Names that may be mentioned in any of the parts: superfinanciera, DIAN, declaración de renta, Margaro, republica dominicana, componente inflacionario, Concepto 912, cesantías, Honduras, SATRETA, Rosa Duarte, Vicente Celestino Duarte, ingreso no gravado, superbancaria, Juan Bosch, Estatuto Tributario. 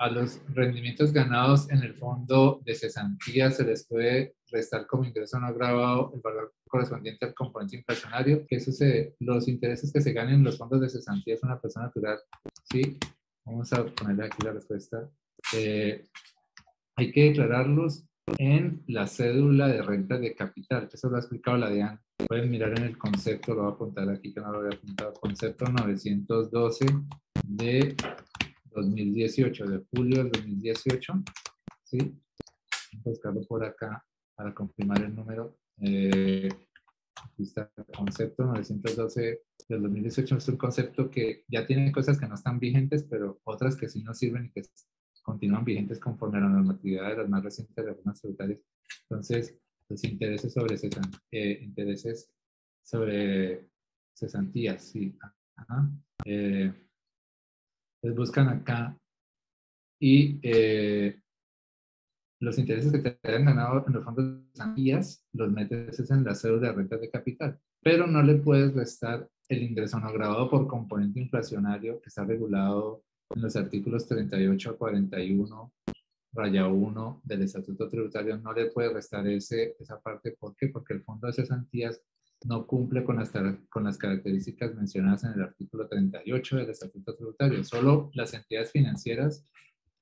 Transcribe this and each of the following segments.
a los rendimientos ganados en el fondo de cesantía se les puede restar como ingreso no gravado el valor correspondiente al componente inflacionario. ¿Qué sucede? Los intereses que se ganen en los fondos de cesantía es una persona natural. ¿Sí? Vamos a ponerle aquí la respuesta. Hay que declararlos en la cédula de renta de capital. Eso lo ha explicado la DIAN. Pueden mirar en el concepto, lo voy a apuntar aquí que no lo había apuntado. Concepto 912 de 2018, de julio del 2018. ¿Sí? Voy a buscarlo por acá para confirmar el número. Aquí está el concepto 912 del 2018. Es un concepto que ya tiene cosas que no están vigentes, pero otras que sí nos sirven y que continúan vigentes conforme a la normatividad de las más recientes reformas tributarias. Entonces, los intereses sobre, cesantías, sí. Ajá. Les buscan acá y los intereses que te hayan ganado en los fondos de cesantías los metes en la cédula de rentas de capital, pero no le puedes restar el ingreso no gravado por componente inflacionario que está regulado en los artículos 38 a 41, raya 1 del Estatuto Tributario. No le puede restar esa parte. ¿Por qué? Porque el fondo de cesantías no cumple con las características mencionadas en el artículo 38 del Estatuto Tributario. Solo las entidades financieras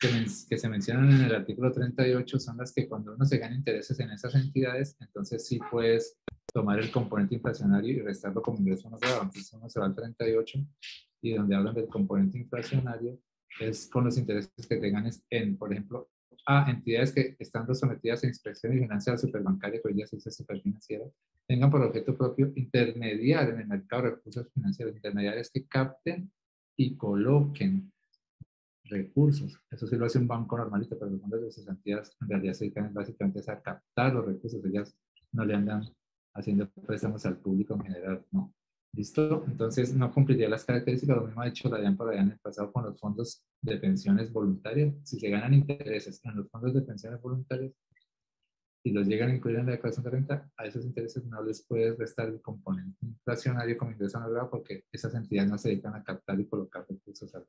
que se mencionan en el artículo 38 son las que cuando uno se gana intereses en esas entidades, entonces sí puedes tomar el componente inflacionario y restarlo como ingreso no gravado. Entonces uno se va al 38 y donde hablan del componente inflacionario es con los intereses que te ganes en, por ejemplo, a entidades que estando sometidas a inspección y vigilancia superbancaria, que hoy ya se dice superfinanciera, tengan por objeto propio intermediar en el mercado de recursos financieros. Intermediarios que capten y coloquen recursos. Eso sí lo hace un banco normalito, pero los fondos de cesantías en realidad se dedican básicamente a captar los recursos. Ellas no le andan haciendo préstamos al público en general, no. ¿Listo? Entonces no cumpliría las características. Lo mismo ha hecho la DIAN por allá en el pasado con los fondos de pensiones voluntarias. Si se ganan intereses en los fondos de pensiones voluntarias y los llegan a incluir en la declaración de renta, a esos intereses no les puedes restar el componente inflacionario como ingreso no gravado porque esas entidades no se dedican a captar y colocar recursos al